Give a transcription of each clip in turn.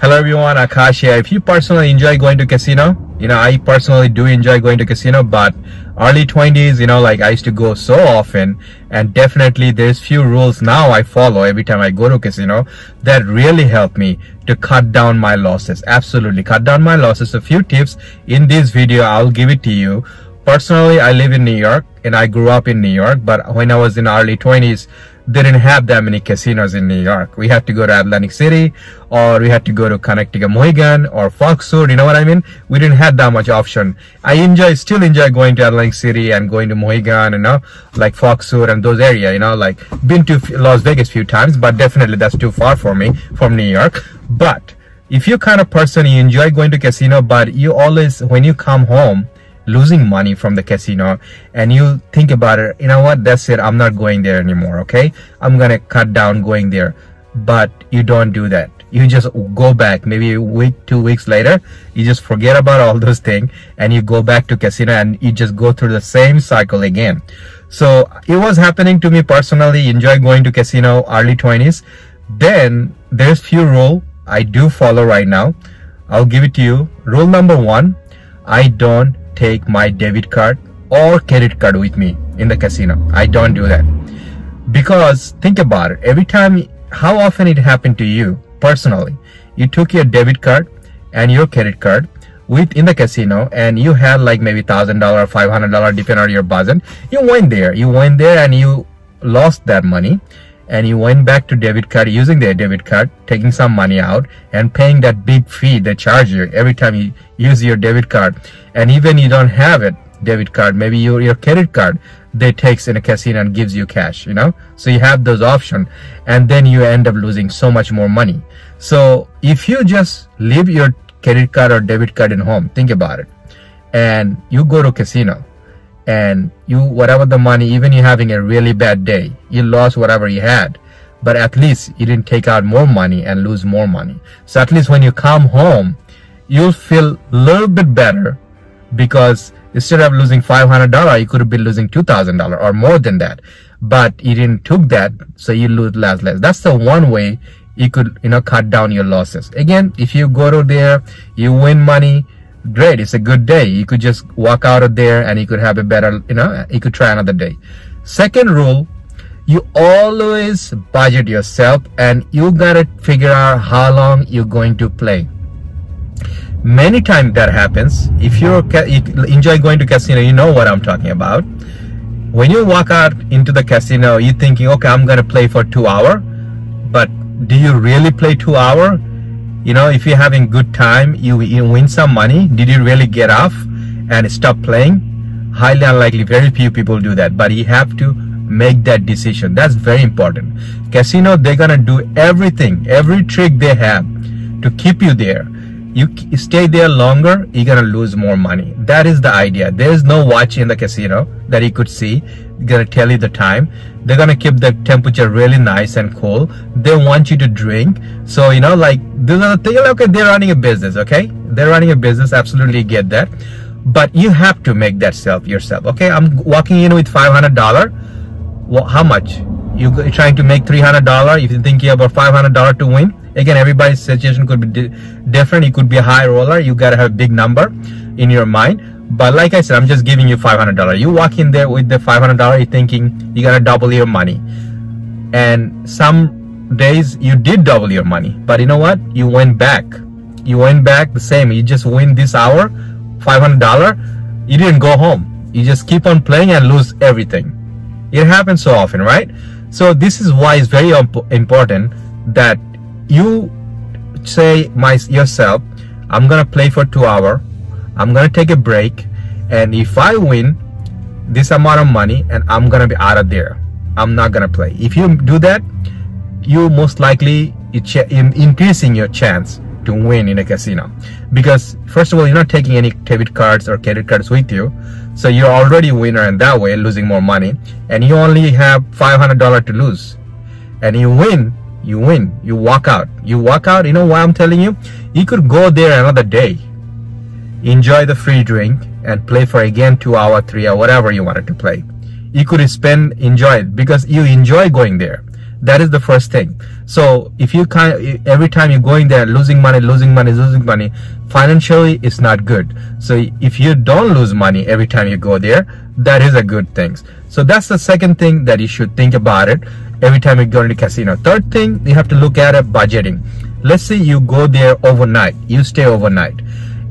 Hello everyone, Akash here. If you personally enjoy going to casino, I personally do enjoy going to casino, but early 20s, like I used to go so often, and definitely there's few rules now I follow every time I go to casino that really help me to cut down my losses. Absolutely cut down my losses. A few tips in this video, I'll give it to you. Personally, I live in New York and I grew up in New York, but when I was in early 20s, they didn't have that many casinos in New York. We had to go to Atlantic City, or we had to go to Connecticut Mohegan or Foxwood. You know what I mean? We didn't have that much option. I still enjoy going to Atlantic City and going to Mohegan, like Foxwood and those areas, like been to Las Vegas few times, but definitely that's too far for me from New York. But if you're kind of person, you enjoy going to casino, but you always, when you come home, losing money from the casino, and you think about it, that's it, I'm not going there anymore. Okay, I'm gonna cut down going there. But you don't do that. You just go back, maybe a week, 2 weeks later, you just forget about all those things and you go back to casino and you just go through the same cycle again. So it was happening to me personally. Enjoy going to casino early 20s. Then there's few rules I do follow right now. I'll give it to you. Rule number one, I don't take my debit card or credit card with me in the casino. I don't do that, because think about it, every time, how often it happened to you personally, you took your debit card and your credit card in the casino, and you had like maybe $1,000, $500, depending on your budget. You went there and you lost that money, and you went back to debit card, using their debit card, taking some money out and paying that big fee they charge you every time you use your debit card. And even you don't have it, debit card, maybe your credit card, they takes in a casino and gives you cash, so you have those options, and then you end up losing so much more money. So if you just leave your credit card or debit card in home, think about it, and you go to casino, and you, whatever the money, even you're having a really bad day, you lost whatever you had, but at least you didn't take out more money and lose more money. So at least when you come home, you'll feel a little bit better, because instead of losing $500, you could have been losing $2,000 or more than that, but you didn't took that, so you lose less. That's the one way you could, cut down your losses. Again, if you go to there, you win money, great, it's a good day, you could just walk out of there and you could have a better, you could try another day. Second rule, you always budget yourself, and you gotta figure out how long you're going to play. Many times that happens. If you enjoy going to casino, you know what I'm talking about. When you walk out into the casino, you're thinking, okay, I'm gonna play for 2 hours, but do you really play 2 hours? If you're having good time, you win some money, did you really get off and stop playing? Highly unlikely, very few people do that, but you have to make that decision. That's very important. Casino, they're gonna do everything, every trick they have to keep you there. You stay there longer, you're gonna lose more money. That is the idea. There's no watch in the casino that you could see, gonna tell you the time. They're gonna keep the temperature really nice and cool. They want you to drink. So like these are the things. Okay, they're running a business. Okay, they're running a business. Absolutely get that, but you have to make that yourself. Okay, I'm walking in with $500. Well, how much? You're trying to make $300. If you think you have about $500 to win, again, everybody's situation could be different. You could be a high roller. You gotta have a big number in your mind. But like I said, I'm just giving you $500. You walk in there with the $500. You're thinking you gotta double your money, and some days you did double your money. But you know what? You went back. You went back the same. You just win this hour, $500. You didn't go home. You just keep on playing and lose everything. It happens so often, right? So this is why it's very important that you say yourself, I'm gonna play for 2 hours, I'm gonna take a break, and if I win this amount of money, and I'm gonna be out of there, I'm not gonna play. If you do that, you most likely increasing your chance to win in a casino, because first of all, you're not taking any debit cards or credit cards with you, so you're already a winner, and that way losing more money, and you only have $500 to lose, and you win. You walk out. You know why I'm telling you? You could go there another day, enjoy the free drink, and play for again 2 hours, 3 hours, whatever you wanted to play. You could enjoy it, because you enjoy going there. That is the first thing. So if you every time you're going there losing money, financially it's not good. So if you don't lose money every time you go there, that is a good thing. So that's the second thing that you should think about it every time you go to the casino. Third thing, you have to look at budgeting. Let's say you go there overnight, you stay overnight,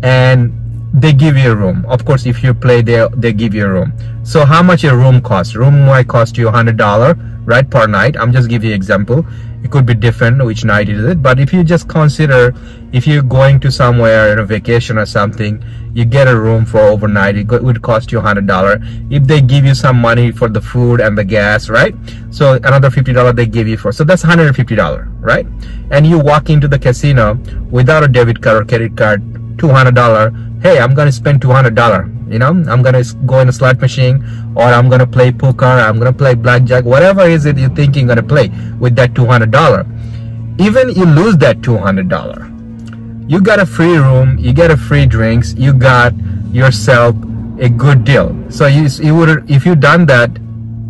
and they give you a room. Of course, if you play there, they give you a room. So how much a room costs? Room might cost you $100, right, per night. I'm just giving you an example. It could be different which night is it, but if you just consider, if you're going to somewhere on a vacation or something, you get a room for overnight, it would cost you $100. If they give you some money for the food and the gas, right, so another $50 they give you for, so that's $150, right? And you walk into the casino without a debit card or credit card, $200. Hey, I'm gonna spend $200. You know, I'm gonna go in a slot machine, or I'm gonna play poker, or I'm gonna play blackjack, whatever is it you think you're gonna play with that $200. Even you lose that $200, you got a free room, you get a free drinks, you got yourself a good deal. So you would, if you done that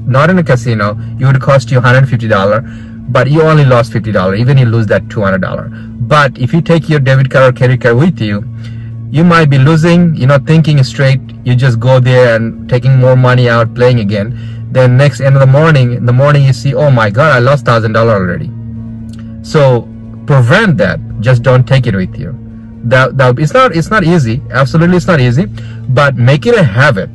not in a casino, it would cost you $150, but you only lost $50. Even you lose that $200. But if you take your debit card or credit card with you, you might be losing, you know, thinking straight, you just go there and taking more money out, playing again. Then next end of the morning, in the morning you see, oh my god, I lost $1,000 already. So prevent that, just don't take it with you. It's not easy, absolutely it's not easy, but make it a habit.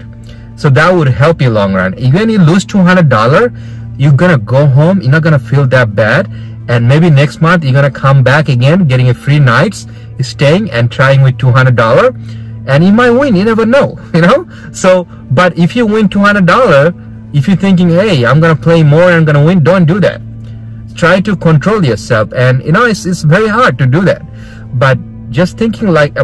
So that would help you long run. Even you lose $200, you're gonna go home, you're not gonna feel that bad, and maybe next month you're gonna come back again, getting a free nights, staying and trying with $200, and you might win, you never know, you know. So but if you win $200, if you're thinking, hey, I'm gonna play more and I'm gonna win, don't do that. Try to control yourself, and you know it's very hard to do that, but just thinking like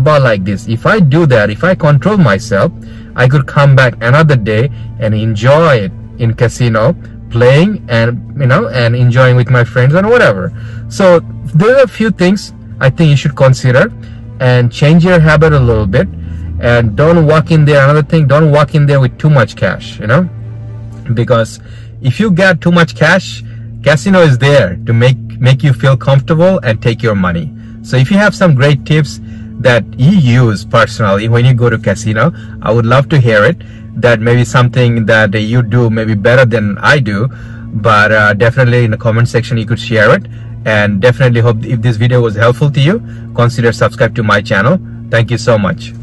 this, if I do that, if I control myself, I could come back another day and enjoy it in casino, playing and you know, and enjoying with my friends and whatever. So there are a few things I think you should consider and change your habit a little bit, and don't walk in there. Another thing, don't walk in there with too much cash, you know, because if you get too much cash, casino is there to make you feel comfortable and take your money. So if you have some great tips that you use personally when you go to casino, I would love to hear it. That maybe something that you do maybe better than I do, but definitely in the comment section you could share it. And definitely hope if this video was helpful to you, consider subscribe to my channel. Thank you so much.